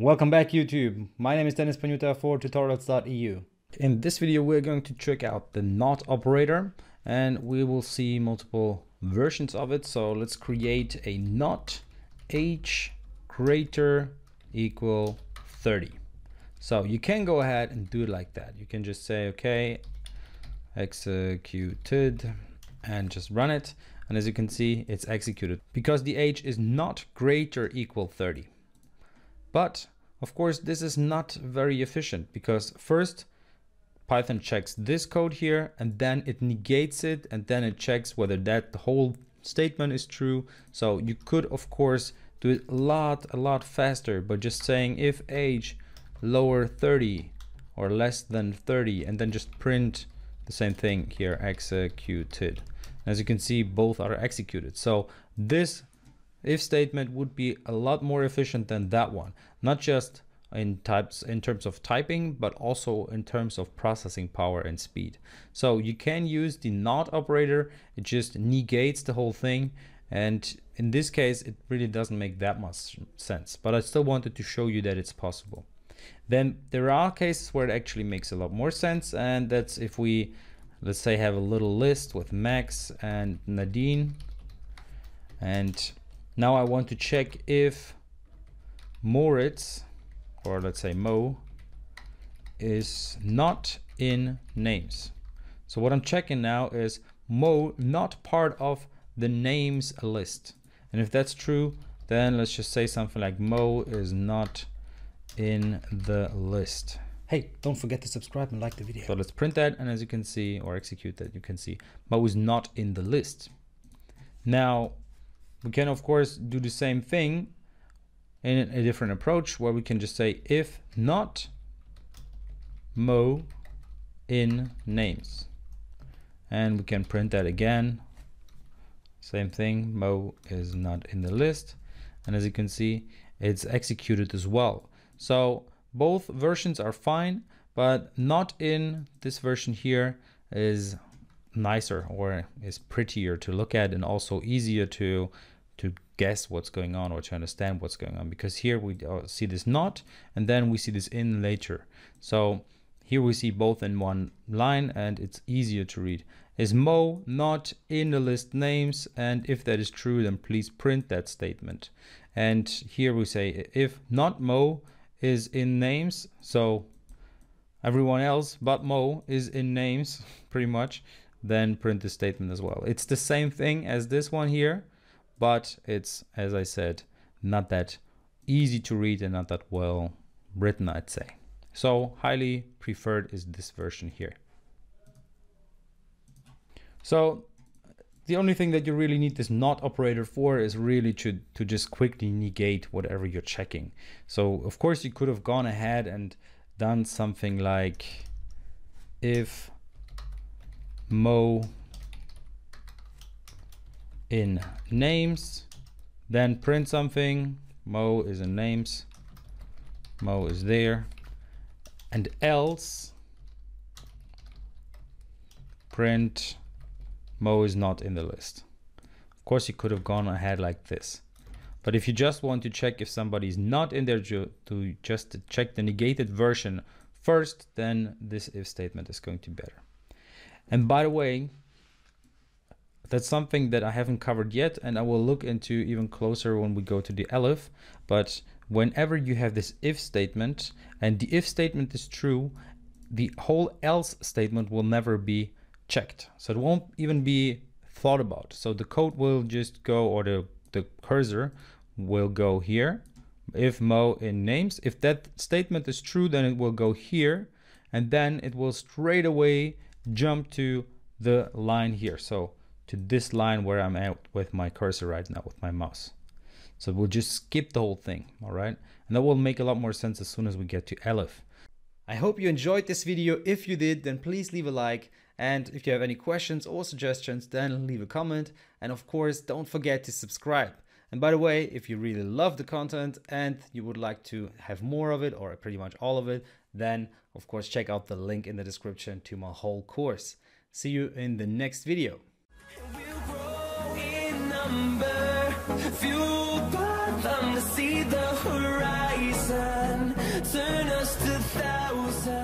Welcome back, YouTube. My name is Dennis Panjuta for tutorials.eu. In this video, we're going to check out the not operator, and we will see multiple versions of it. So let's create a not h greater equal 30. So you can go ahead and do it like that. You can just say, okay, executed, and just run it. And as you can see, it's executed because the h is not greater equal 30. But of course, this is not very efficient because first Python checks this code here and then it negates it and then it checks whether that whole statement is true. So you could, of course, do it a lot faster by just saying if age lower 30 or less than 30 and then just print the same thing here, executed. As you can see, both are executed. So this if statement would be a lot more efficient than that one, not just in terms of typing, but also in terms of processing power and speed. So you can use the not operator. It just negates the whole thing. And in this case, it really doesn't make that much sense, but I still wanted to show you that it's possible. Then there are cases where it actually makes a lot more sense. And that's if we, let's say, have a little list with Max and Nadine, and now I want to check if Moritz, or let's say Mo, is not in names. So what I'm checking now is Mo not part of the names list. And if that's true, then let's just say something like Mo is not in the list. Hey, don't forget to subscribe and like the video. So let's print that. And as you can see, or execute that, you can see Mo is not in the list. Now, we can, of course, do the same thing in a different approach where we can just say if not Mo in names, and we can print that again. Same thing, Mo is not in the list. And as you can see, it's executed as well. So both versions are fine, but not in this version here is nicer, or is prettier to look at, and also easier to guess what's going on, or to understand what's going on, because here we see this not, and then we see this in later. So here we see both in one line, and it's easier to read. Is Mo not in the list names? And if that is true, then please print that statement. And here we say if not Mo is in names, so everyone else but Mo is in names pretty much, then print the statement as well. It's the same thing as this one here, but it's, as I said, not that easy to read and not that well written, I'd say. So highly preferred is this version here. So the only thing that you really need this not operator for is really to just quickly negate whatever you're checking. So of course you could have gone ahead and done something like if Mo in names, then print something, Mo is in names, Mo is there, and else print Mo is not in the list. Of course you could have gone ahead like this, but if you just want to check if somebody's not in there, to just check the negated version first, then this if statement is going to be better. And by the way, that's something that I haven't covered yet, and I will look into even closer when we go to the elif. But whenever you have this if statement and the if statement is true, the whole else statement will never be checked. So it won't even be thought about. So the code will just go, or the cursor will go here. If Mo in names, if that statement is true, then it will go here, and then it will straight away jump to the line here. So to this line where I'm at with my cursor right now with my mouse. So we'll just skip the whole thing. All right. And that will make a lot more sense as soon as we get to elif. I hope you enjoyed this video. If you did, then please leave a like. And if you have any questions or suggestions, then leave a comment. And of course, don't forget to subscribe. And by the way, if you really love the content and you would like to have more of it, or pretty much all of it, then of course, check out the link in the description to my whole course. See you in the next video. We'll grow in number, fueled by them to see the horizon. turn us to thousands.